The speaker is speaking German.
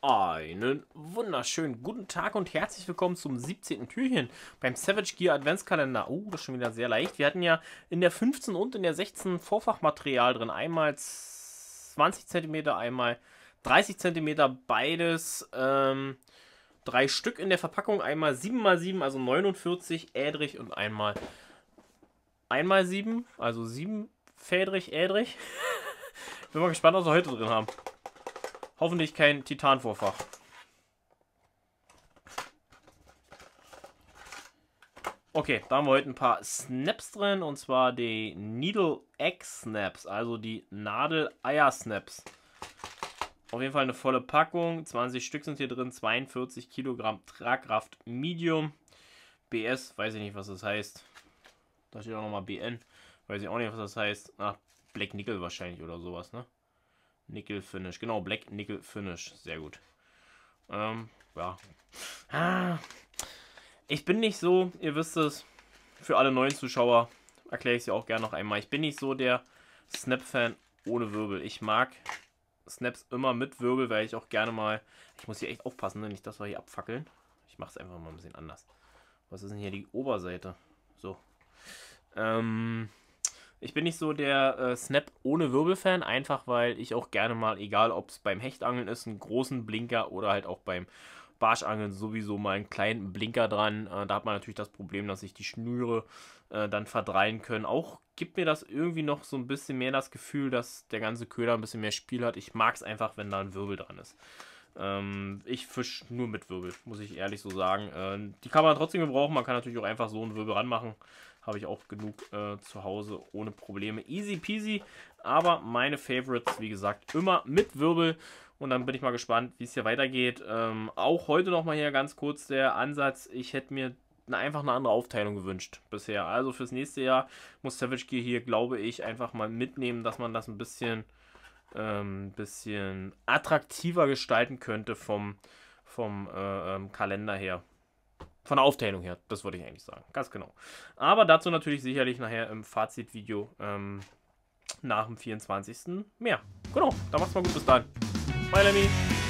Einen wunderschönen guten Tag und herzlich willkommen zum 17. Türchen beim Savage Gear Adventskalender. Oh, das ist schon wieder sehr leicht. Wir hatten ja in der 15 und in der 16 Vorfachmaterial drin. Einmal 20 cm, einmal 30 cm, beides 3 Stück in der Verpackung. Einmal 7×7, also 49 ädrig und einmal 7, also 7 fädrig ädrig. Bin mal gespannt, was wir heute drin haben. Hoffentlich kein Titanvorfach. Okay, da haben wir heute ein paar Snaps drin, und zwar die Needle Egg Snaps, also die Nadel-Eier-Snaps. Auf jeden Fall eine volle Packung, 20 Stück sind hier drin, 42 Kilogramm Tragkraft Medium. BS, weiß ich nicht, was das heißt. Da steht auch nochmal BN, weiß ich auch nicht, was das heißt. Ach, Black Nickel wahrscheinlich oder sowas, ne? Nickel Finish, genau, Black Nickel Finish, sehr gut. Ja. Ich bin nicht so, ihr wisst es, für alle neuen Zuschauer erkläre ich es ja auch gerne noch einmal. Ich bin nicht so der Snap-Fan ohne Wirbel. Ich mag Snaps immer mit Wirbel, weil ich auch gerne mal, ich muss hier echt aufpassen, nicht, dass wir hier abfackeln. Ich mache es einfach mal ein bisschen anders. Was ist denn hier die Oberseite? So. Ich bin nicht so der Snap ohne Wirbel-Fan, einfach weil ich auch gerne mal, egal ob es beim Hechtangeln ist, einen großen Blinker oder halt auch beim Barschangeln sowieso mal einen kleinen Blinker dran. Da hat man natürlich das Problem, dass sich die Schnüre dann verdrehen können. Auch gibt mir das irgendwie noch so ein bisschen mehr das Gefühl, dass der ganze Köder ein bisschen mehr Spiel hat. Ich mag es einfach, wenn da ein Wirbel dran ist. Ich fische nur mit Wirbel, muss ich ehrlich so sagen. Die kann man trotzdem gebrauchen, man kann natürlich auch einfach so einen Wirbel ranmachen. Habe ich auch genug zu Hause ohne Probleme. Easy peasy, aber meine Favorites, wie gesagt, immer mit Wirbel. Und dann bin ich mal gespannt, wie es hier weitergeht. Auch heute nochmal hier ganz kurz der Ansatz, ich hätte mir einfach eine andere Aufteilung gewünscht bisher. Also fürs nächste Jahr muss Savage Gear hier, glaube ich, einfach mal mitnehmen, dass man das ein bisschen attraktiver gestalten könnte vom Kalender her. Von der Aufteilung her, das würde ich eigentlich sagen, ganz genau. Aber dazu natürlich sicherlich nachher im Fazitvideo nach dem 24. mehr. Genau, da macht's mal gut, bis dann. Bye, Lemmi.